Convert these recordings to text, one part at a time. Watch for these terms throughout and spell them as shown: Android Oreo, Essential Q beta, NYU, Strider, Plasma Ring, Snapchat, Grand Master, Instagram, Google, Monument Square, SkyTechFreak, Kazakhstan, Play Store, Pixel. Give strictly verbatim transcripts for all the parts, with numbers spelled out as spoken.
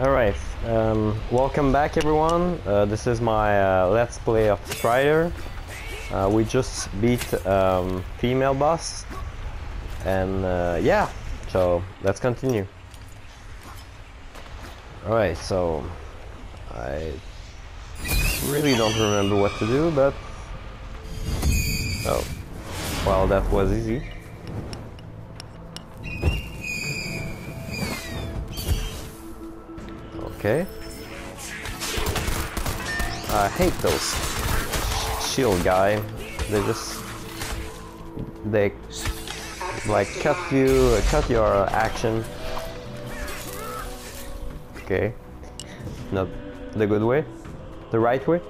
Alright, um, welcome back everyone. Uh, this is my uh, Let's Play of Strider. Uh, we just beat um, female boss. And uh, yeah, so let's continue. Alright, so I really don't remember what to do, but oh, well, that was easy. Okay. I hate those shield guy. They just they like cut you, cut your action. Okay, not the good way, the right way.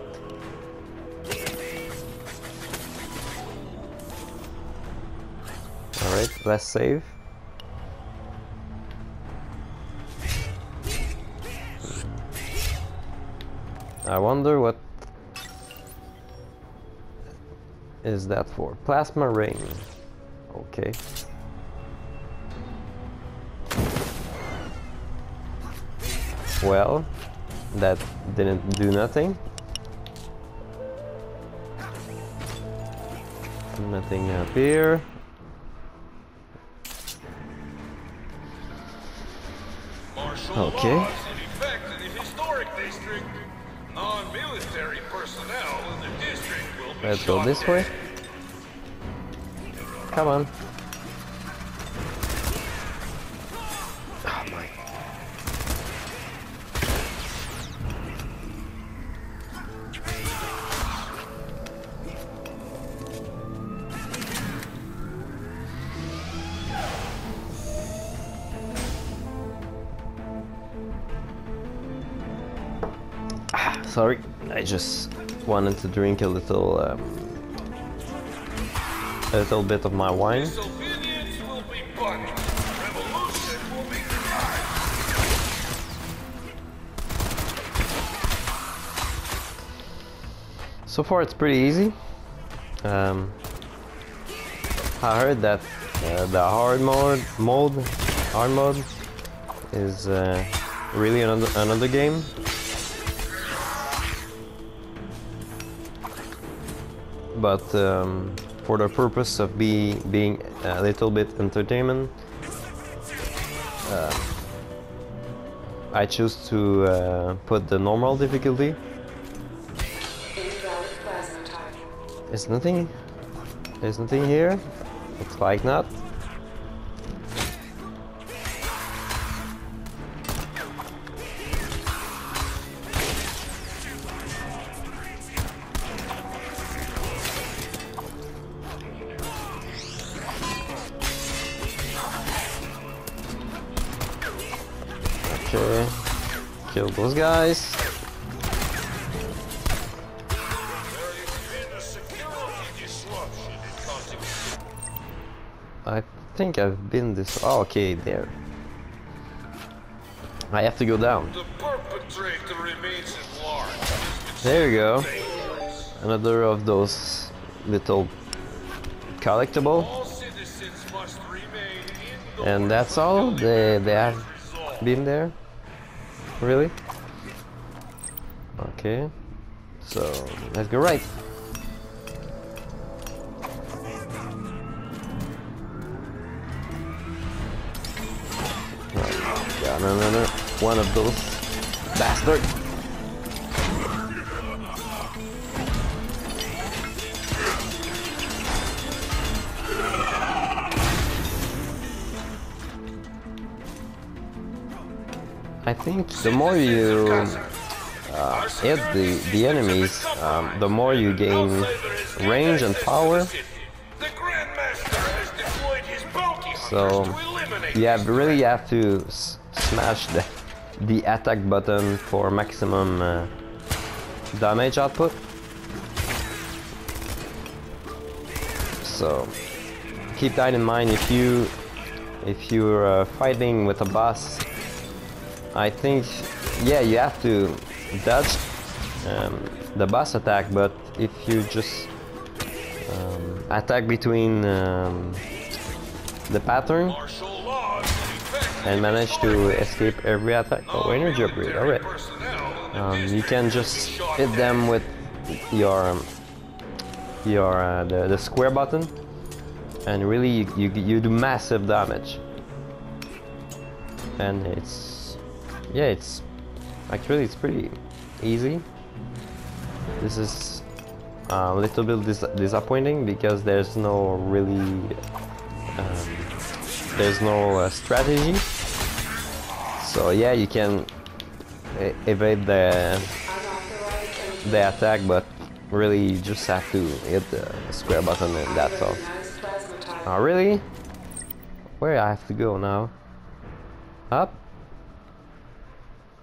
All right, let's save. I wonder what is that for? Plasma Ring. Okay. Well, that didn't do nothing. Nothing up here. Okay. Non-military personnel in the district will be Let's go this way. Come on. Oh my. Sorry, I just wanted to drink a little, um, a little bit of my wine. Disobedience will be punished. Revolution will be denied. So far, it's pretty easy. Um, I heard that uh, the hard mode, mode, hard mode, is uh, really another another game. But um, for the purpose of be, being a little bit entertainment, uh, I choose to uh, put the normal difficulty. There's nothing, there's nothing here, it's like not. Okay, kill those guys. I think I've been this. Oh, okay, there. I have to go down. There you go. Another of those little collectible. And that's all. They they have been there. Really? Okay. So let's go right. Oh, yeah, no, no, no. One of those bastards. I think the more you uh, hit the, the enemies, um, the more you gain range and power. So you have, really have to s smash the, the attack button for maximum uh, damage output. So keep that in mind if you if you're uh, fighting with a boss. I think, yeah, you have to dodge um, the boss attack, but if you just um, attack between um, the pattern, and manage to escape every attack. Oh, energy upgrade, alright. Um, you can just hit them with your your uh, the, the square button, and really you, you, you do massive damage. And it's, yeah, it's actually it's pretty easy. This is a little bit dis disappointing because there's no really um, there's no uh, strategy. So yeah, you can evade the the attack, but really you just have to hit the square button and that's all. Oh really? Where I have to go now? Up?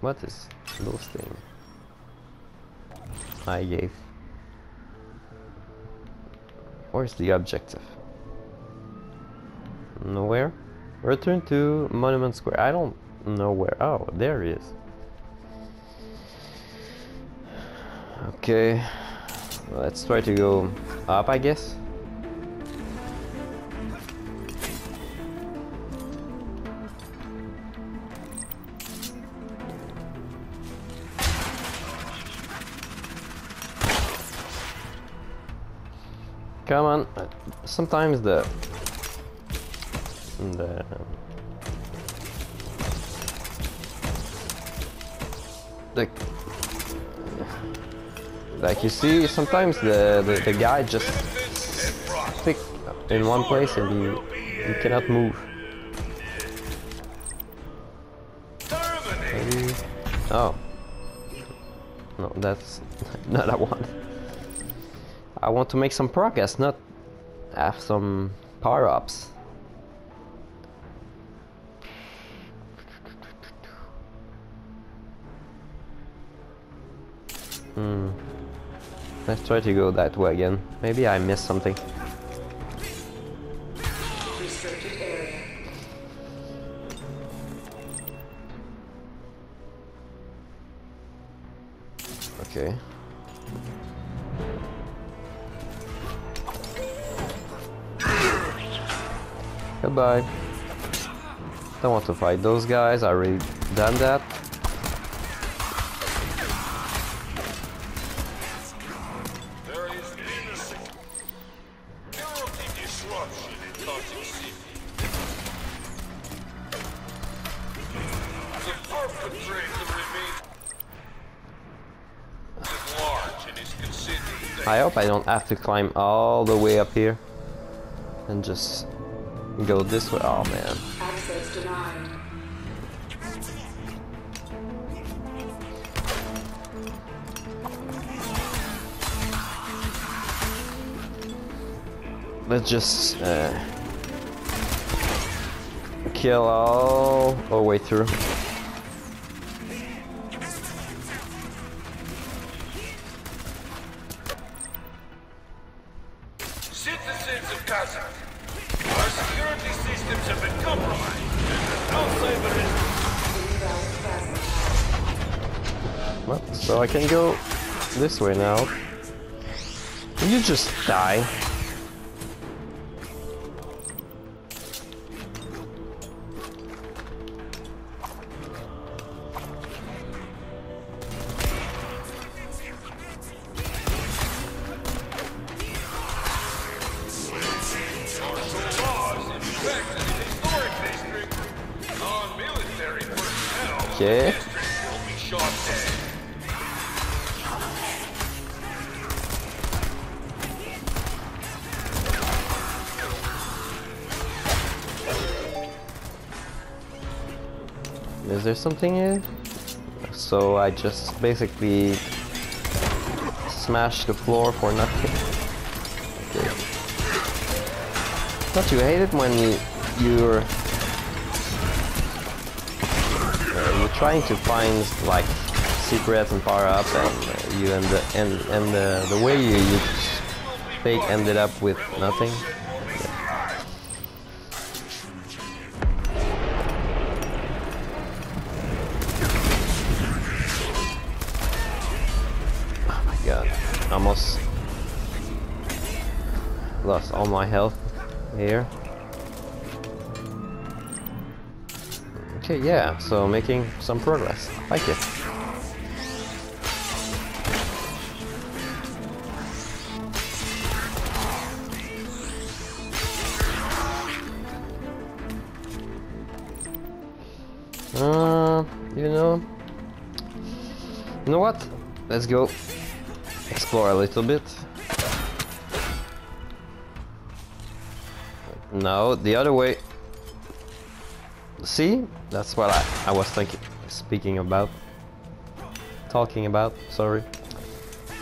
What is those things? I gave. Where's the objective? Nowhere? Return to Monument Square. I don't know where. Oh, there it is. Okay. Let's try to go up, I guess. Come on, sometimes the the like like you see, sometimes the the, the guy just stick in one place and you you cannot move. Maybe, oh no, that's not what I want. I want to make some progress, not have some power-ups. Hmm. Let's try to go that way again. Maybe I missed something. Okay. Goodbye. Don't want to fight those guys, I already done that. I hope I don't have to climb all the way up here and just go this way. Oh man. Access denied. Let's just uh, kill all the way through. Citizens of Kazakhstan, our security systems have been compromised. No cyberism. Well, so I can go this way now. Will you just die? Okay. Is there something here? So I just basically smashed the floor for nothing. Okay. Don't you hate it when you, you're trying to find like secrets and power-ups, and uh, you end the and and the, the way you you fake ended up with nothing. Yeah. Oh my god! Almost lost all my health here. Okay, yeah, so making some progress. Like it. Uh, you know... You know what? Let's go explore a little bit. No, the other way. See? That's what I, I was thinking, speaking about. Talking about, sorry.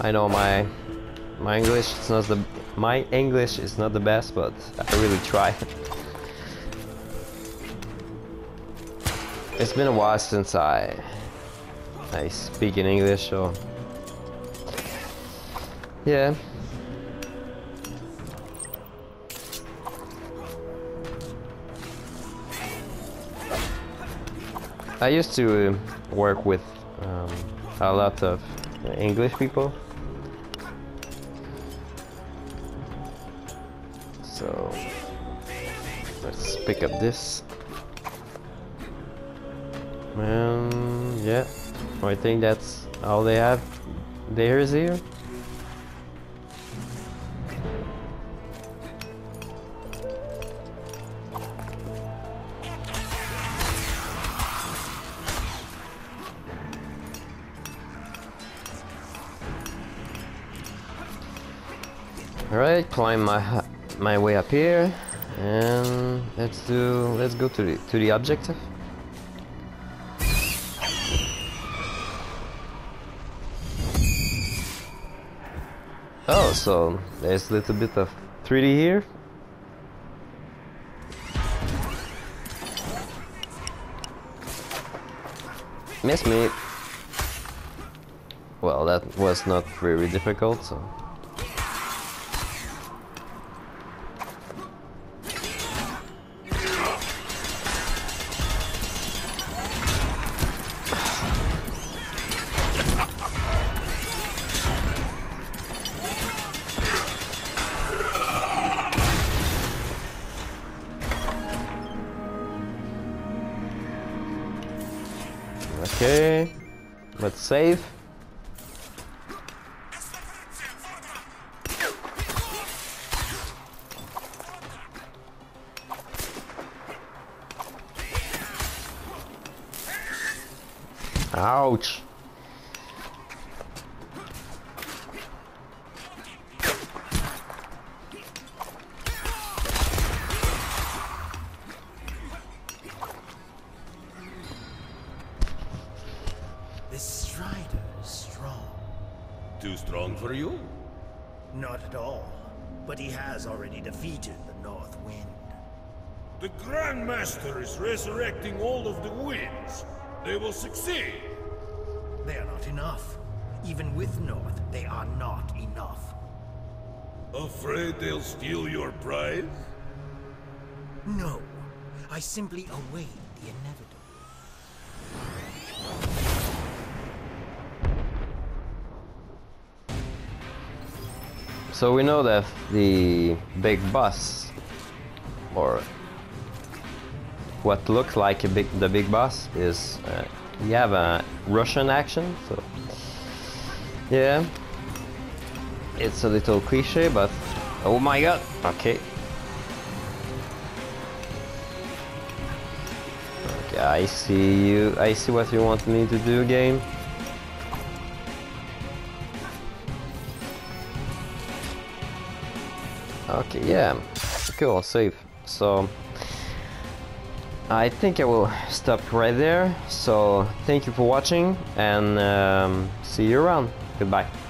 I know my my English is not the my English is not the best, but I really try. It's been a while since I I speak in English, so yeah. I used to work with um, a lot of English people, so let's pick up this. Um, yeah, I think that's all they have. There is here. Alright, climb my my way up here, and let's do let's go to the to the objective. Oh, so there's a little bit of three D here. Miss me. Well, that was not very difficult, so. Okay, let's save. Ouch. This Strider is strong. Too strong for you? Not at all. But he has already defeated the North Wind. The Grand Master is resurrecting all of the winds. They will succeed. They are not enough. Even with North, they are not enough. Afraid they'll steal your prize? No. I simply await the inevitable. So we know that the big boss, or what looks like a big, the big boss, is uh, you have a Russian action. So yeah, it's a little cliche, but oh my god! Okay, okay, I see you. I see what you want me to do, game. Okay, yeah, cool, save. So, I think I will stop right there. So, thank you for watching, and um, see you around. Goodbye.